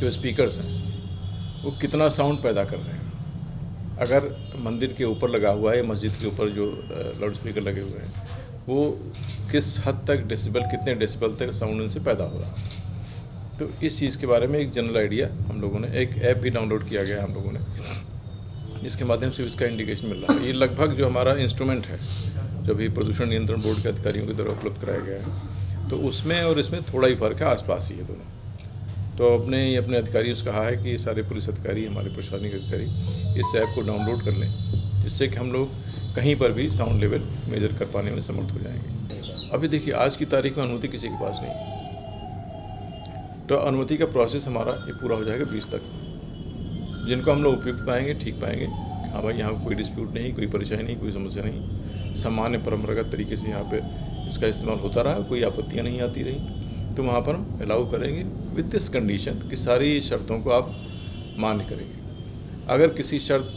जो स्पीकर्स हैं वो कितना साउंड पैदा कर रहे हैं। अगर मंदिर के ऊपर लगा हुआ है, मस्जिद के ऊपर जो लाउड स्पीकर लगे हुए हैं, वो किस हद तक डेसिबल, कितने डेसिबल तक साउंड उनसे पैदा हो रहा है। तो इस चीज़ के बारे में एक जनरल आइडिया हम लोगों ने, एक ऐप भी डाउनलोड किया गया हम लोगों ने, जिसके माध्यम से इसका इंडिकेशन मिल रहा है। ये लगभग जो हमारा इंस्ट्रूमेंट है, जो भी प्रदूषण नियंत्रण बोर्ड के अधिकारियों के द्वारा उपलब्ध कराया गया है, तो उसमें और इसमें थोड़ा ही फर्क है, आसपास ही है दोनों। तो अपने अपने अधिकारियों से कहा है कि सारे पुलिस अधिकारी, हमारे प्रशासनिक अधिकारी इस ऐप को डाउनलोड कर लें, जिससे कि हम लोग कहीं पर भी साउंड लेवल मेजर कर पाने में समर्थ हो जाएंगे। अभी देखिए, आज की तारीख में अनुमति किसी के पास नहीं है, तो अनुमति का प्रोसेस हमारा ये पूरा हो जाएगा 20 तक। जिनको हम लोग उपयुक्त पाएंगे, ठीक पाएंगे, हाँ भाई यहाँ कोई डिस्प्यूट नहीं, कोई परेशानी नहीं, कोई समस्या नहीं, सामान्य परंपरागत तरीके से यहाँ पे इसका इस्तेमाल होता रहा, कोई आपत्तियाँ नहीं आती रही, तो वहाँ पर हम अलाउ करेंगे विद दिस कंडीशन कि सारी शर्तों को आप मान्य करेंगे। अगर किसी शर्त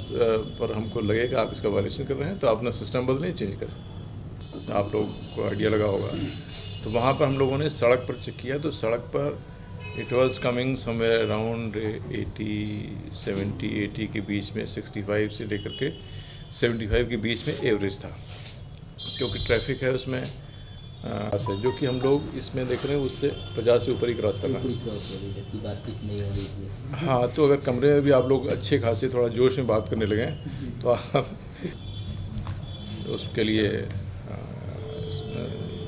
पर हमको लगेगा आप इसका वायलेशन कर रहे हैं, तो आप अपना सिस्टम बदलें, चेंज करें। आप लोग को आइडिया लगा होगा, तो वहाँ पर हम लोगों ने सड़क पर चेक किया, तो सड़क पर it was coming somewhere around 80 के बीच में, 65 से लेकर के 75 के बीच में एवरेज था, क्योंकि ट्रैफिक है उसमें जो कि हम लोग इसमें देख रहे हैं उससे 50 से ऊपर ही क्रॉस कर रहा है। हाँ, तो अगर कमरे में भी आप लोग अच्छे खासे थोड़ा जोश में बात करने लगे तो आप उसके लिए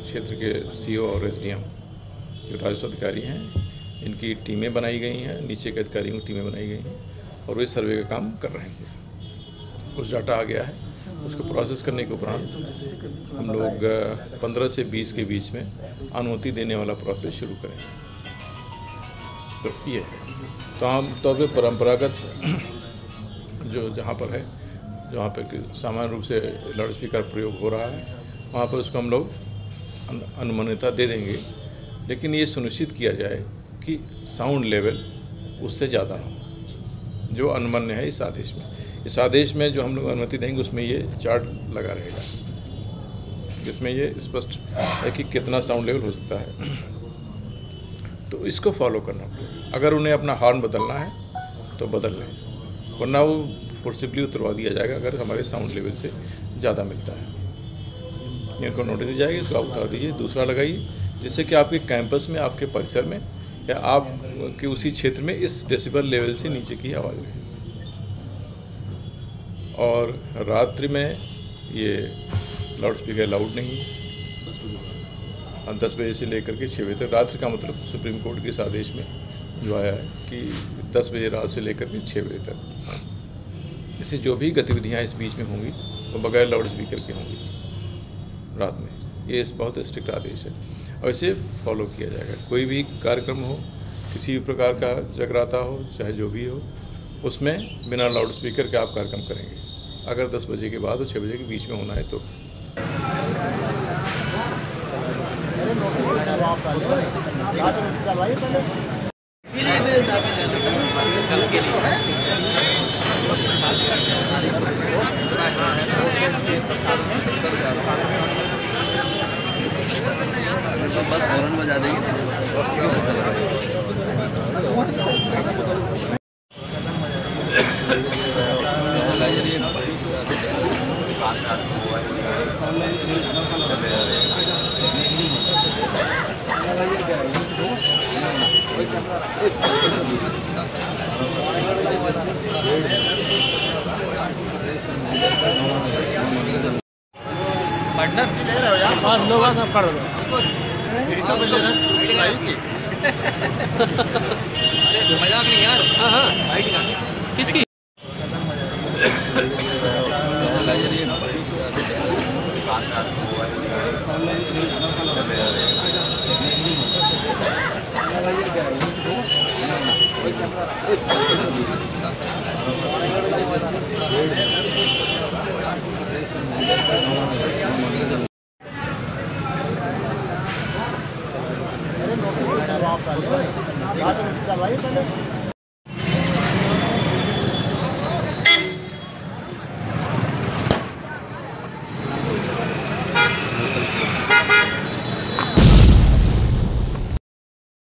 क्षेत्र के सीओ और एसडीएम जो राजस्व अधिकारी हैं, इनकी टीमें बनाई गई हैं, नीचे के अधिकारियों की टीमें बनाई गई हैं, और वे सर्वे का काम कर रहे हैं। कुछ डाटा आ गया है, उसको प्रोसेस करने के उपरांत हम लोग 15 से 20 के बीच में अनुमति देने वाला प्रोसेस शुरू करें। तो ये है, तो आमतौर पर परंपरागत जो जहाँ पर है, जहाँ पर सामान्य रूप से लाउड स्पीकर प्रयोग हो रहा है, वहाँ पर उसको हम लोग अनुमान्यता दे देंगे, लेकिन ये सुनिश्चित किया जाए कि साउंड लेवल उससे ज़्यादा ना हो, जो अनुमन्य है इस आदेश में। इस आदेश में जो हम लोग अनुमति देंगे उसमें ये चार्ट लगा रहेगा, जिसमें ये स्पष्ट है कि कितना साउंड लेवल हो सकता है, तो इसको फॉलो करना पड़ेगा। अगर उन्हें अपना हॉर्न बदलना है तो बदल लें, वरना वो फोर्सिबली उतरवा दिया जाएगा अगर हमारे साउंड लेवल से ज़्यादा मिलता है। इनको नोटिस दी जाएगी, इसको आप उतार दीजिए, दूसरा लगाइए, जिससे कि आपके कैंपस में, आपके परिसर में या आप के उसी क्षेत्र में इस डेसिबल लेवल से नीचे की आवाज़ रहे। और रात्रि में ये लाउड स्पीकर लाउड नहीं है, 10 बजे से लेकर के 6 बजे तक। रात्रि का मतलब सुप्रीम कोर्ट के इस आदेश में जो आया है कि 10 बजे रात से लेकर के 6 बजे तक, इससे जो भी गतिविधियाँ इस बीच में होंगी वो बगैर लाउड स्पीकर के होंगी रात में। ये इस बहुत स्ट्रिक्ट आदेश है और इसे फॉलो किया जाएगा। कोई भी कार्यक्रम हो, किसी भी प्रकार का जगराता हो, चाहे जो भी हो, उसमें बिना लाउड स्पीकर के आप कार्यक्रम करेंगे। अगर 10 बजे के बाद और 6 बजे के बीच में होना है तो बस हॉर्न बजा देंगे और सीओ को पता लगाएंगे। पटना से ले रहे हो यार, 5 लोग सब कर दो। मजाक नहीं यार। हाँ। किसकी? आप करवाइए पहले।